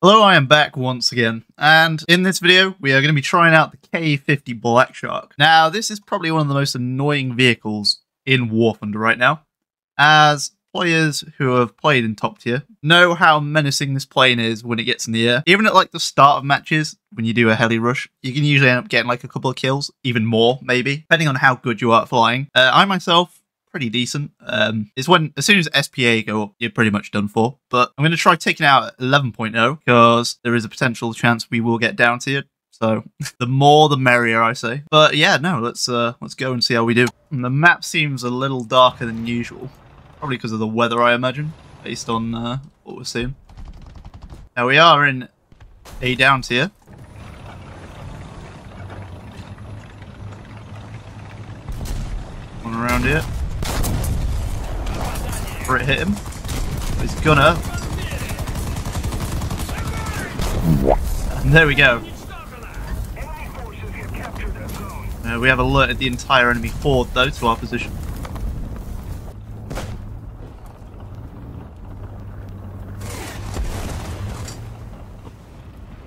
Hello, I am back once again, and in this video we are going to be trying out the K50 Black Shark. Now this is probably one of the most annoying vehicles in War Thunder right now, as players who have played in top tier know how menacing this plane is when it gets in the air. Even at like the start of matches, when you do a heli rush, you can usually end up getting like a couple of kills, even more maybe, depending on how good you are at flying. I myself, pretty decent. It's when, as soon as SPA go up, you're pretty much done for. But I'm going to try taking out 11.0 because there is a potential chance we will get down to you. So the more the merrier, I say. But yeah, no, let's go and see how we do. And the map seems a little darker than usual, probably because of the weather, I imagine, based on what we're seeing. Now we are in a down tier. One around here. It hit him. He's gonna. And there we go. We have alerted the entire enemy horde, though, to our position.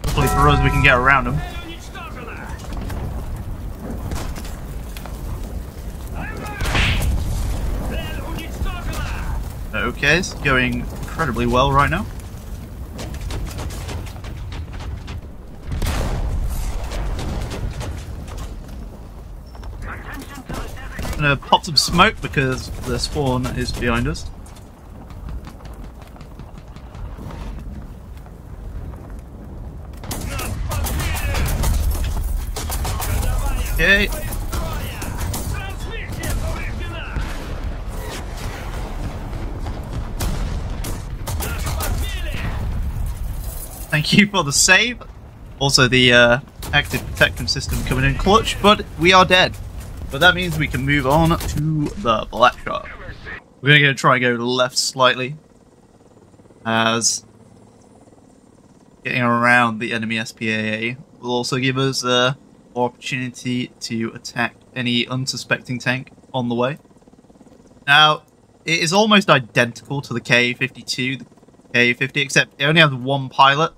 Hopefully for us, we can get around him. Okay, it's going incredibly well right now. I'm gonna pop some smoke because the spawn is behind us. Okay. Thank you for the save. Also the active protection system coming in clutch, but we are dead. But that means we can move on to the Black Shark. We're going to try and go left slightly, as getting around the enemy SPAA will also give us more opportunity to attack any unsuspecting tank on the way. Now, it is almost identical to the Ka-52, the Ka-50, except it only has one pilot.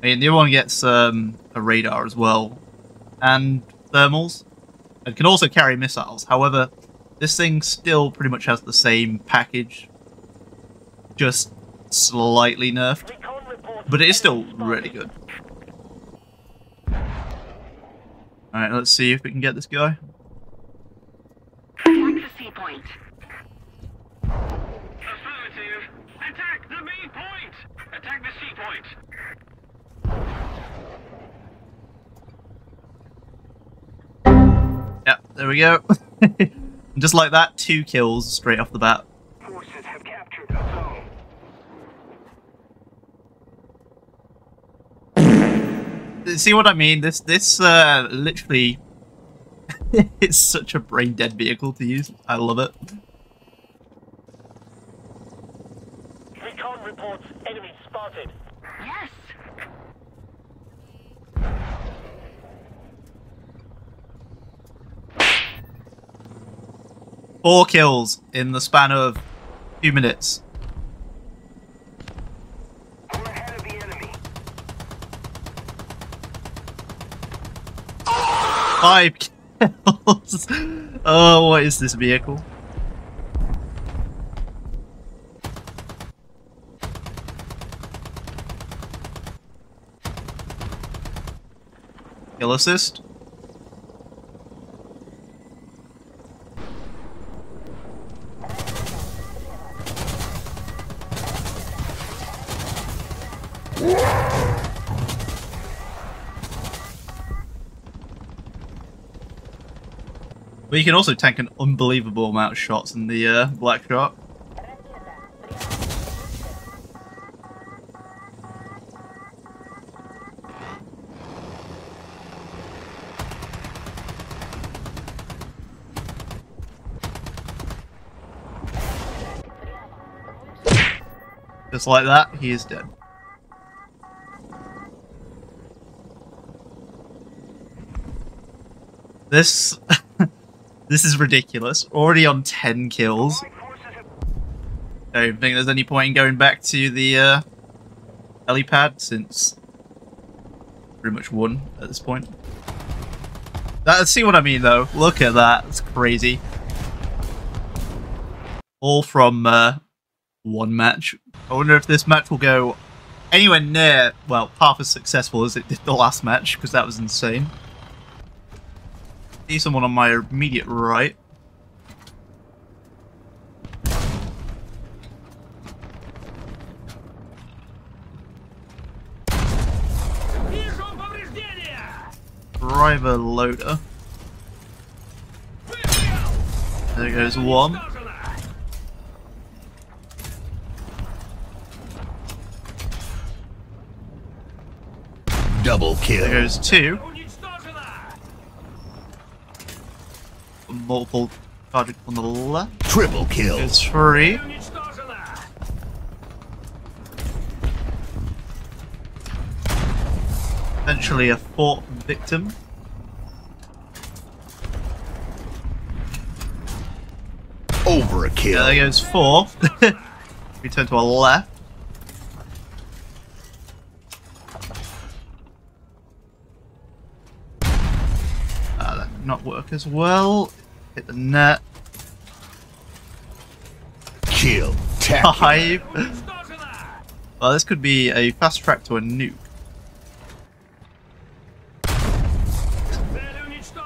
I mean, the other one gets a radar as well, and thermals. It can also carry missiles. However, this thing still pretty much has the same package, just slightly nerfed. But it is still really good. Alright, let's see if we can get this guy. Attack the main point! Attack the C point! Yep, there we go. And just like that, 2 kills straight off the bat. Forces have captured a zone. See what I mean? This literally it's such a brain dead vehicle to use. I love it. Recon reports enemy spotted. Yes. Four kills in the span of 2 minutes. We're ahead of the enemy. 5 kills. Oh, what is this vehicle? Kill assist. But you can also tank an unbelievable amount of shots in the Black Shark. Just like that, he is dead. This... this is ridiculous. Already on 10 kills. I don't think there's any point in going back to the helipad since pretty much one at this point. That, see what I mean though? Look at that, it's crazy. All from one match. I wonder if this match will go anywhere near, well, half as successful as it did the last match, because that was insane. See someone on my immediate right. Driver loader. There goes one. Double kill. There goes two. Multiple target on the left. Triple kill. There goes three. Eventually a fourth victim. Overkill. Yeah, there goes four. We turn to our left. That did not work as well. Hit the net. Kill. Five. Well, this could be a fast track to a nuke.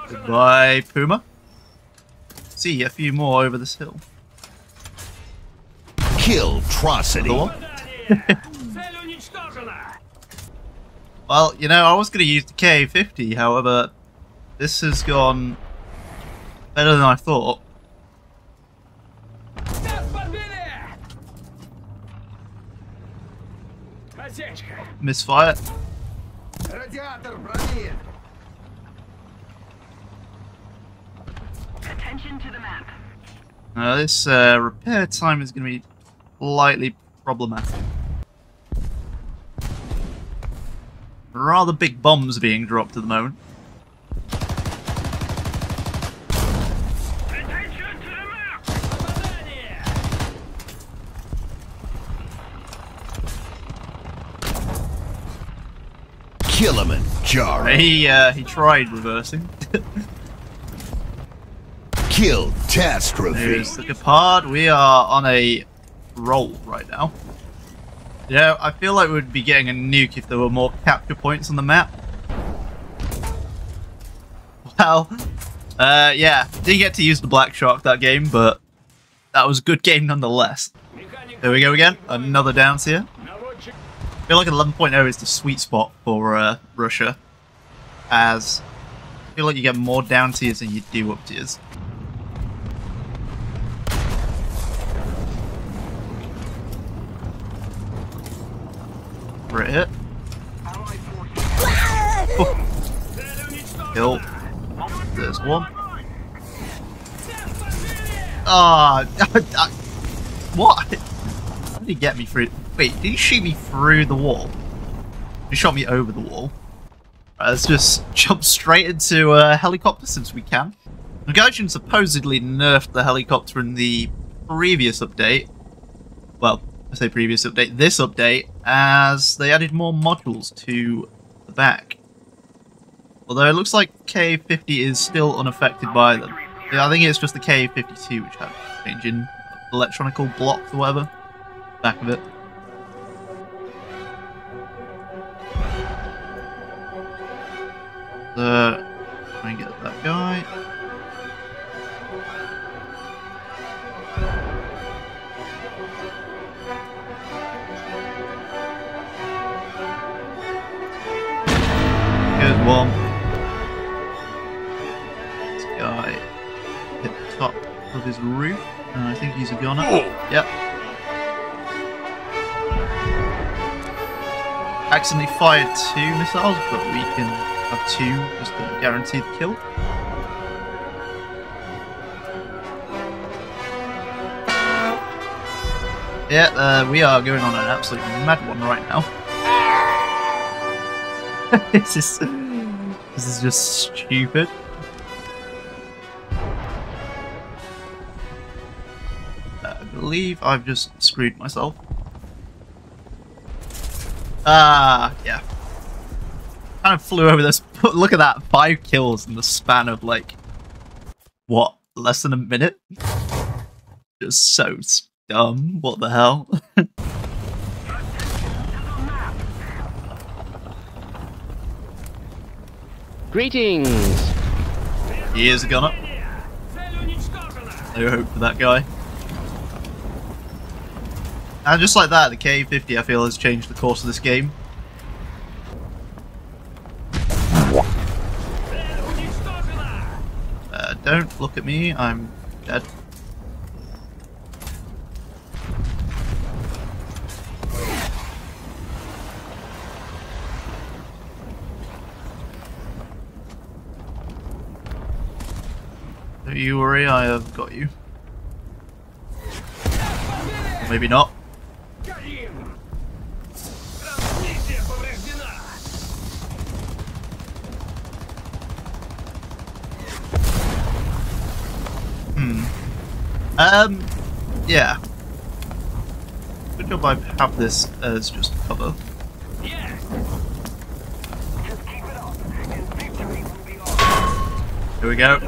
Goodbye, Puma. See a few more over this hill. Kill Trocity. Well, you know, I was going to use the K50, however, this has gone better than I thought. Misfire. Attention to the map. Now this repair time is going to be slightly problematic. Rather big bombs being dropped at the moment. Attention to the map. Kill him and jar. He tried reversing. Kill catastrophe. There's the Gepard. We are on a roll right now. Yeah, I feel like we'd be getting a nuke if there were more capture points on the map. Well, yeah, didn't get to use the Black Shark that game, but that was a good game nonetheless. There we go again, another downs here. I feel like 11.0 is the sweet spot for Russia, as I feel like you get more down tiers than you do up tiers. Right hit. Kill. There's one. Ah, oh, what? How did he get me through? Wait, did he shoot me through the wall? He shot me over the wall. Right, let's just jump straight into a helicopter since we can. Gaijin supposedly nerfed the helicopter in the previous update. Well, I say previous update, this update, as they added more modules to the back. Although it looks like K50 is still unaffected by them. Yeah, I think it's just the K52 which had a change in electronical blocks or whatever. Back of it. Try and get that guy. Good one. This guy hit the top of his roof, and I think he's a goner. Yep. Accidentally fired two missiles, but we can have two just to guarantee the kill. Yeah, we are going on an absolute mad one right now. This is just stupid. I believe I've just screwed myself. Yeah. Kind of flew over this. Look at that. 5 kills in the span of like, what, less than a minute? Just so dumb. What the hell? Greetings. He is a gunner. No hope for that guy. And just like that, the K50, I feel, has changed the course of this game. Don't look at me, I'm dead. Don't you worry, I have got you. Or maybe not. Yeah. Good job I have this as just cover. Yeah. Just keep it up. Victory will be ours. Here we go.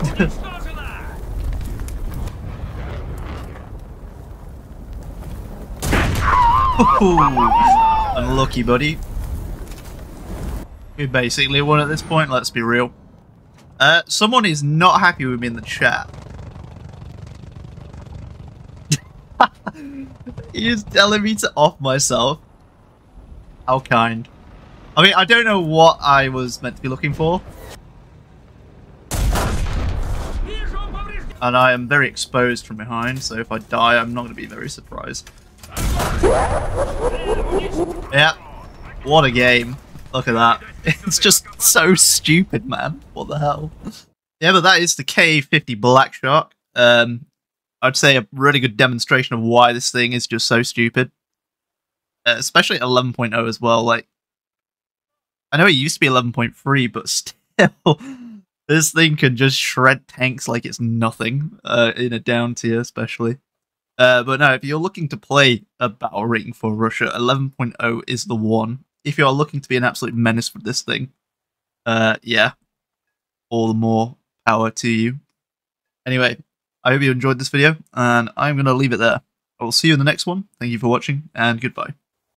Unlucky, buddy. We basically won at this point, let's be real. Someone is not happy with me in the chat. He is telling me to off myself. How kind. I mean, I don't know what I was meant to be looking for. And I am very exposed from behind, so if I die, I'm not going to be very surprised. Yeah. What a game. Look at that. It's just so stupid, man. What the hell? Yeah, but that is the K50 Black Shark. I'd say a really good demonstration of why this thing is just so stupid. Especially at 11.0 as well. Like, I know it used to be 11.3, but still, this thing can just shred tanks like it's nothing, in a down tier especially. But no, if you're looking to play a battle rating for Russia, 11.0 is the one. If you're looking to be an absolute menace for this thing, yeah, all the more power to you. Anyway. I hope you enjoyed this video, and I'm going to leave it there. I will see you in the next one. Thank you for watching, and goodbye.